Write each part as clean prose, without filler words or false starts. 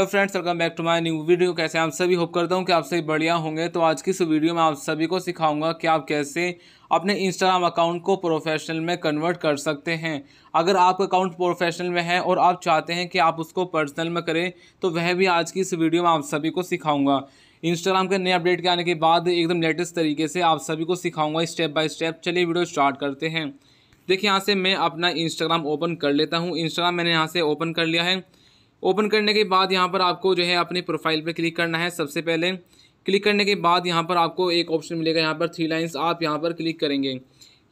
Hello friends, welcome back to my new video. कैसे आप सभी, होप करता हूं कि आप सभी बढ़िया होंगे। तो आज की इस वीडियो में आप सभी को सिखाऊंगा कि आप कैसे अपने इंस्टाग्राम अकाउंट को प्रोफेशनल में कन्वर्ट कर सकते हैं। अगर आपका अकाउंट प्रोफेशनल में है और आप चाहते हैं कि आप उसको पर्सनल में करें, तो वह भी आज की इस वीडियो में आप सभी को सिखाऊँगा। इंस्टाग्राम के नए अपडेट के आने के बाद एकदम लेटेस्ट तरीके से आप सभी को सिखाऊँगा स्टेप बाय स्टेप। चलिए वीडियो स्टार्ट करते हैं। देखिए, यहाँ से मैं अपना इंस्टाग्राम ओपन कर लेता हूँ। इंस्टाग्राम मैंने यहाँ से ओपन कर लिया है। ओपन करने के बाद यहाँ पर आपको जो है अपनी प्रोफाइल पे क्लिक करना है। सबसे पहले क्लिक करने के बाद यहाँ पर आपको एक ऑप्शन मिलेगा, यहाँ पर थ्री लाइंस, आप यहाँ पर क्लिक करेंगे।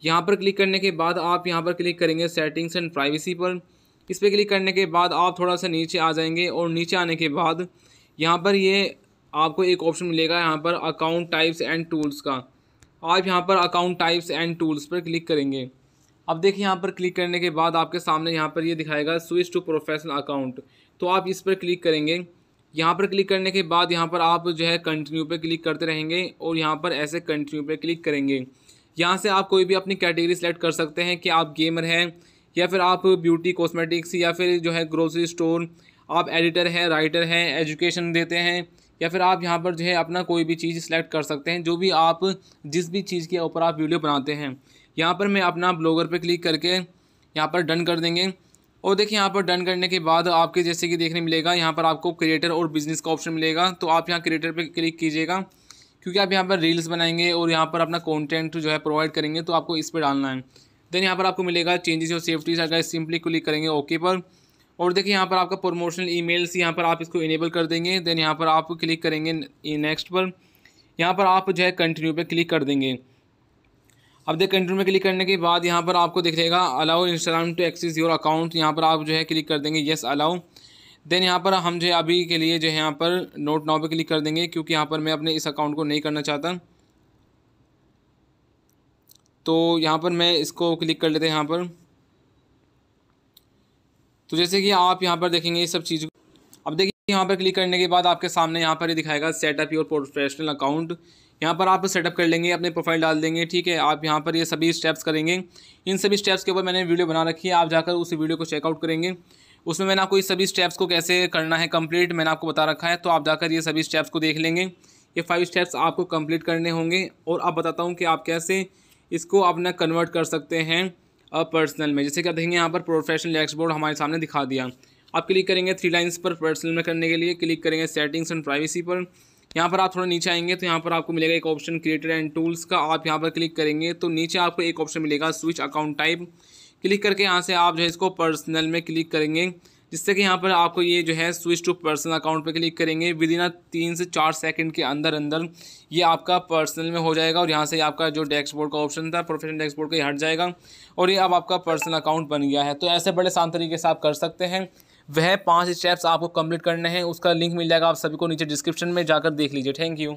यहाँ पर क्लिक करने के बाद आप यहाँ पर क्लिक करेंगे सेटिंग्स एंड प्राइवेसी पर। इस पर क्लिक करने के बाद आप थोड़ा सा नीचे आ जाएंगे और नीचे आने के बाद यहाँ पर ये आपको एक ऑप्शन मिलेगा यहाँ पर अकाउंट टाइप्स एंड टूल्स का। आप यहाँ पर अकाउंट टाइप्स एंड टूल्स पर क्लिक करेंगे। अब देखिए, यहाँ पर क्लिक करने के बाद आपके सामने यहाँ पर ये दिखाएगा स्विच टू प्रोफेशनल अकाउंट, तो आप इस पर क्लिक करेंगे। यहाँ पर क्लिक करने के बाद यहाँ पर आप जो है कंटिन्यू पे क्लिक करते रहेंगे और यहाँ पर ऐसे कंटिन्यू पे क्लिक करेंगे। यहाँ से आप कोई भी अपनी कैटेगरी सेलेक्ट कर सकते हैं कि आप गेमर हैं, या फिर आप ब्यूटी कॉस्मेटिक्स, या फिर जो है ग्रोसरी स्टोर, आप एडिटर हैं, राइटर हैं, एजुकेशन देते हैं, या फिर आप यहाँ पर जो है अपना कोई भी चीज़ सेलेक्ट कर सकते हैं। जो भी आप जिस भी चीज़ के ऊपर आप वीडियो बनाते हैं। यहाँ पर मैं अपना ब्लॉगर पे क्लिक करके यहाँ पर डन कर देंगे। और देखिए, यहाँ पर डन करने के बाद आपके जैसे कि देखने मिलेगा यहाँ पर आपको क्रिएटर और बिजनेस का ऑप्शन मिलेगा। तो आप यहाँ क्रिएटर पे क्लिक कीजिएगा, क्योंकि आप यहाँ पर रील्स बनाएंगे और यहाँ पर अपना कंटेंट जो है प्रोवाइड करेंगे, तो आपको इस पर डालना है। देन यहाँ पर आपको मिलेगा चेंजेस और सेफ्टीज, अगर सिंपली क्लिक करेंगे ओके पर। और देखिए, यहाँ पर आपका प्रमोशनल ईमेल्स, यहाँ पर आप इसको इनेबल कर देंगे। देन यहाँ पर आप क्लिक करेंगे नेक्स्ट पर। यहाँ पर आप जो है कंटिन्यू पर क्लिक कर देंगे। अब देख, कंटिन्यू में क्लिक करने के बाद यहाँ पर आपको दिखेगा allow Instagram to access your account. यहाँ पर आप जो है क्लिक कर देंगे येस अलाउ। देन यहाँ पर हम जो अभी के लिए जो है यहाँ पर नोट नाउ पे क्लिक कर देंगे, क्योंकि यहाँ पर मैं अपने इस अकाउंट को नहीं करना चाहता। तो यहाँ पर मैं इसको क्लिक कर लेते हैं यहाँ पर। तो जैसे कि आप यहाँ पर देखेंगे ये सब चीज़। अब देखिए, यहाँ पर क्लिक करने के बाद आपके सामने यहाँ पर ये दिखाएगा सेटअप योर प्रोफेशनल अकाउंट। यहाँ पर आप सेटअप कर लेंगे, अपने प्रोफाइल डाल देंगे। ठीक है, आप यहाँ पर ये सभी स्टेप्स करेंगे। इन सभी स्टेप्स के ऊपर मैंने वीडियो बना रखी है, आप जाकर उस वीडियो को चेकआउट करेंगे। उसमें मैंने आपको इस सभी स्टेप्स को कैसे करना है कंप्लीट मैंने आपको बता रखा है, तो आप जाकर ये सभी स्टेप्स को देख लेंगे। ये 5 स्टेप्स आपको कंप्लीट करने होंगे, और आप बताता हूँ कि आप कैसे इसको अपना कन्वर्ट कर सकते हैं अब पर्सनल में। जैसे कि आप देखेंगे यहाँ पर प्रोफेशनल डैशबोर्ड हमारे सामने दिखा दिया। आप क्लिक करेंगे थ्री लाइन्स पर पर्सनल में करने के लिए, क्लिक करेंगे सेटिंग्स एंड प्राइवेसी पर। यहाँ पर आप थोड़ा नीचे आएंगे तो यहाँ पर आपको मिलेगा एक ऑप्शन क्रिएटर एंड टूल्स का। आप यहाँ पर क्लिक करेंगे तो नीचे आपको एक ऑप्शन मिलेगा स्विच अकाउंट टाइप। क्लिक करके यहाँ से आप जो है इसको पर्सनल में क्लिक करेंगे, जिससे कि यहाँ पर आपको ये जो है स्विच टू पर्सनल अकाउंट पे क्लिक करेंगे। विद इन 3 से 4 सेकंड के अंदर अंदर ये आपका पर्सनल में हो जाएगा, और यहाँ से आपका जो डैशबोर्ड का ऑप्शन था प्रोफेशनल डैशबोर्ड का हट जाएगा, और ये अब आपका पर्सनल अकाउंट बन गया है। तो ऐसे बड़े आसान तरीके से आप कर सकते हैं। वह 5 स्टेप्स आपको कंप्लीट करने हैं। उसका लिंक मिल जाएगा आप सभी को नीचे डिस्क्रिप्शन में, जाकर देख लीजिए। Thank you.